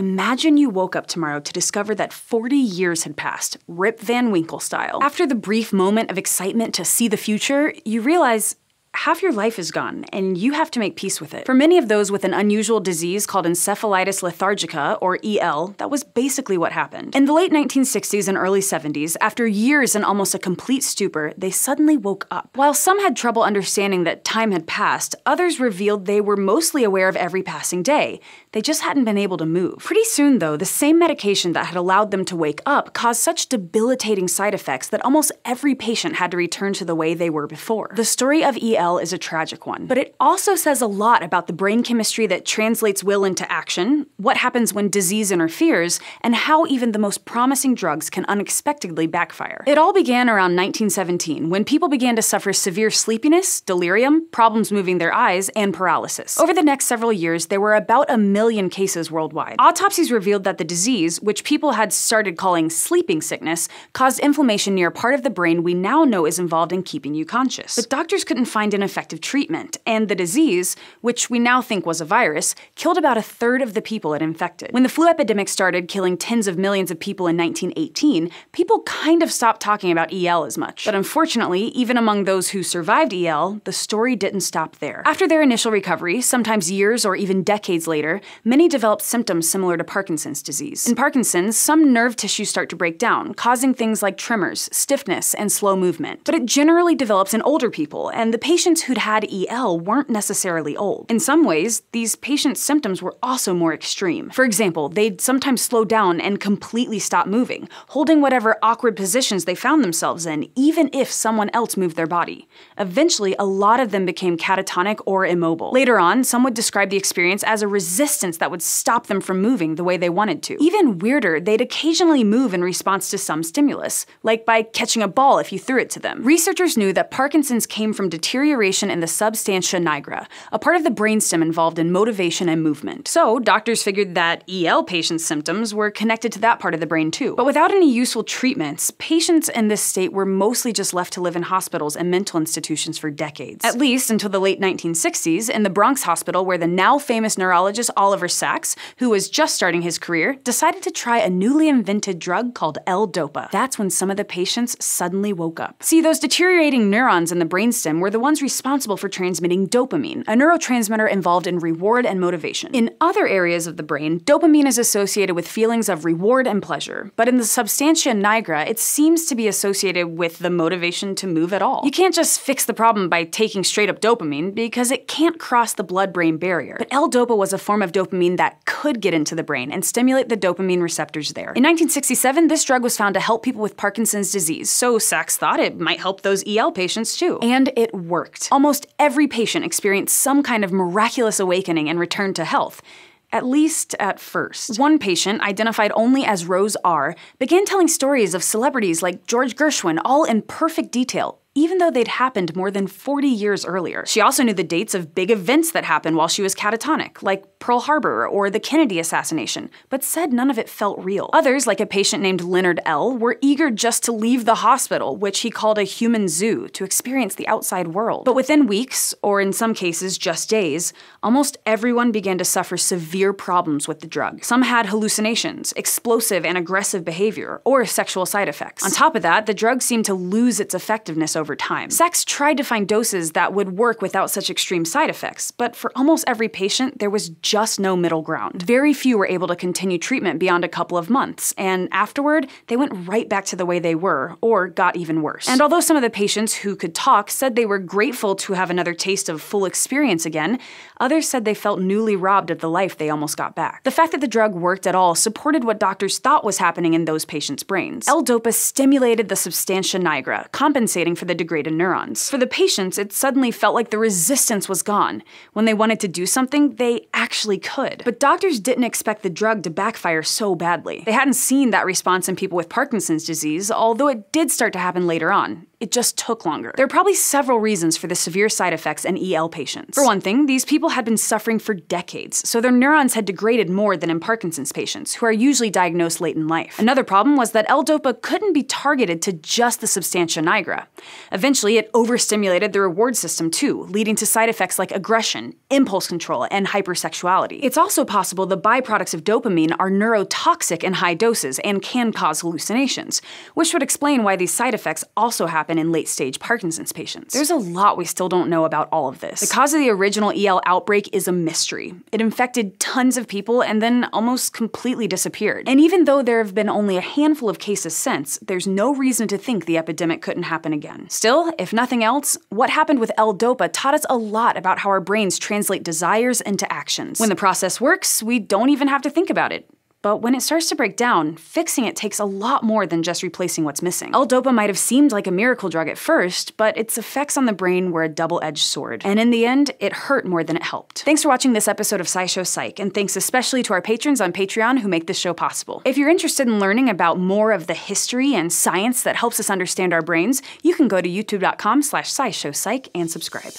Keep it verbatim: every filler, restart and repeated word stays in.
Imagine you woke up tomorrow to discover that forty years had passed, Rip Van Winkle style. After the brief moment of excitement to see the future, you realize half your life is gone, and you have to make peace with it. For many of those with an unusual disease called encephalitis lethargica, or E L, that was basically what happened. In the late nineteen sixties and early seventies, after years in almost a complete stupor, they suddenly woke up. While some had trouble understanding that time had passed, others revealed they were mostly aware of every passing day. They just hadn't been able to move. Pretty soon, though, the same medication that had allowed them to wake up caused such debilitating side effects that almost every patient had to return to the way they were before. The story of E L is a tragic one, but it also says a lot about the brain chemistry that translates will into action, what happens when disease interferes, and how even the most promising drugs can unexpectedly backfire. It all began around nineteen seventeen, when people began to suffer severe sleepiness, delirium, problems moving their eyes, and paralysis. Over the next several years, there were about a million cases worldwide. Autopsies revealed that the disease, which people had started calling sleeping sickness, caused inflammation near a part of the brain we now know is involved in keeping you conscious. But doctors couldn't find an effective treatment, and the disease, which we now think was a virus, killed about a third of the people it infected. When the flu epidemic started killing tens of millions of people in nineteen eighteen, people kind of stopped talking about E L as much. But unfortunately, even among those who survived E L, the story didn't stop there. After their initial recovery, sometimes years or even decades later, many developed symptoms similar to Parkinson's disease. In Parkinson's, some nerve tissues start to break down, causing things like tremors, stiffness, and slow movement. But it generally develops in older people, and the patient Patients who'd had E L weren't necessarily old. In some ways, these patients' symptoms were also more extreme. For example, they'd sometimes slow down and completely stop moving, holding whatever awkward positions they found themselves in, even if someone else moved their body. Eventually, a lot of them became catatonic or immobile. Later on, some would describe the experience as a resistance that would stop them from moving the way they wanted to. Even weirder, they'd occasionally move in response to some stimulus, like by catching a ball if you threw it to them. Researchers knew that Parkinson's came from deterioration Deterioration in the substantia nigra, a part of the brainstem involved in motivation and movement. So, doctors figured that E L patients' symptoms were connected to that part of the brain too. But without any useful treatments, patients in this state were mostly just left to live in hospitals and mental institutions for decades. At least until the late nineteen sixties, in the Bronx hospital where the now famous neurologist Oliver Sacks, who was just starting his career, decided to try a newly invented drug called L DOPA. That's when some of the patients suddenly woke up. See, those deteriorating neurons in the brainstem were the ones responsible for transmitting dopamine, a neurotransmitter involved in reward and motivation. In other areas of the brain, dopamine is associated with feelings of reward and pleasure, but in the substantia nigra, it seems to be associated with the motivation to move at all. You can't just fix the problem by taking straight-up dopamine, because it can't cross the blood-brain barrier. But L DOPA was a form of dopamine that could get into the brain and stimulate the dopamine receptors there. In nineteen sixty-seven, this drug was found to help people with Parkinson's disease, so Sacks thought it might help those E L patients too. And it worked. Almost every patient experienced some kind of miraculous awakening and returned to health. At least at first. One patient, identified only as Rose R., began telling stories of celebrities like George Gershwin, all in perfect detail, even though they'd happened more than forty years earlier. She also knew the dates of big events that happened while she was catatonic, like Pearl Harbor or the Kennedy assassination, but said none of it felt real. Others, like a patient named Leonard L., were eager just to leave the hospital, which he called a human zoo, to experience the outside world. But within weeks, or in some cases just days, almost everyone began to suffer severe problems with the drug. Some had hallucinations, explosive and aggressive behavior, or sexual side effects. On top of that, the drug seemed to lose its effectiveness over time. Sacks tried to find doses that would work without such extreme side effects, but for almost every patient, there was just no middle ground. Very few were able to continue treatment beyond a couple of months, and afterward, they went right back to the way they were, or got even worse. And although some of the patients who could talk said they were grateful to have another taste of full experience again, others said they felt newly robbed of the life they almost got back. The fact that the drug worked at all supported what doctors thought was happening in those patients' brains. L DOPA stimulated the substantia nigra, compensating for the the degraded neurons. For the patients, it suddenly felt like the resistance was gone. When they wanted to do something, they actually could. But doctors didn't expect the drug to backfire so badly. They hadn't seen that response in people with Parkinson's disease, although it did start to happen later on. It just took longer. There are probably several reasons for the severe side effects in E L patients. For one thing, these people had been suffering for decades, so their neurons had degraded more than in Parkinson's patients, who are usually diagnosed late in life. Another problem was that L-DOPA couldn't be targeted to just the substantia nigra. Eventually, it overstimulated the reward system too, leading to side effects like aggression, impulse control, and hypersexuality. It's also possible the byproducts of dopamine are neurotoxic in high doses and can cause hallucinations, which would explain why these side effects also happen in late-stage Parkinson's patients. There's a lot we still don't know about all of this. The cause of the original E L outbreak is a mystery. It infected tons of people and then almost completely disappeared. And even though there have been only a handful of cases since, there's no reason to think the epidemic couldn't happen again. Still, if nothing else, what happened with L-DOPA taught us a lot about how our brains translate desires into actions. When the process works, we don't even have to think about it. But when it starts to break down, fixing it takes a lot more than just replacing what's missing. L-DOPA might have seemed like a miracle drug at first, but its effects on the brain were a double-edged sword. And in the end, it hurt more than it helped. Thanks for watching this episode of SciShow Psych, and thanks especially to our patrons on Patreon who make this show possible. If you're interested in learning about more of the history and science that helps us understand our brains, you can go to youtube dot com slash scishow psych and subscribe.